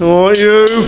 Aren't you?